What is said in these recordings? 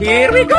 Here we go!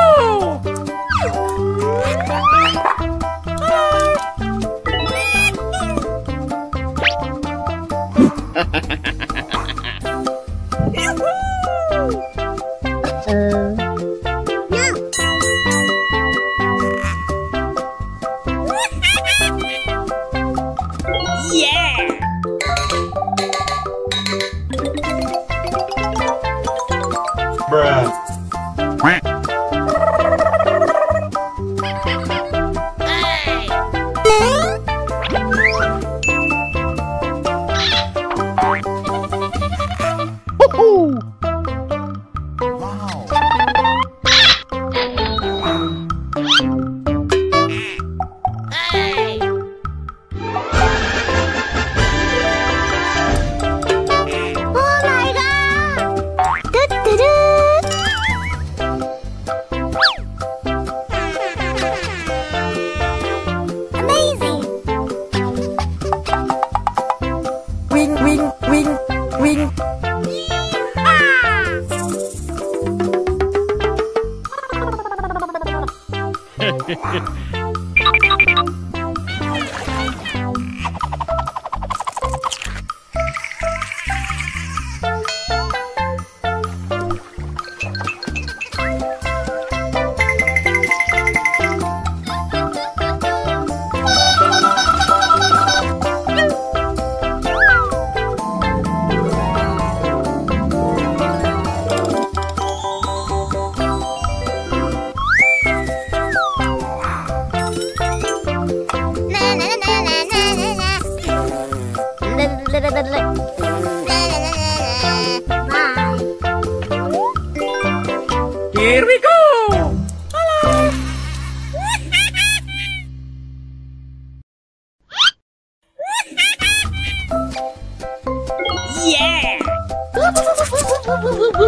Boop boop boop boop boop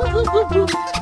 boop boop boop boop.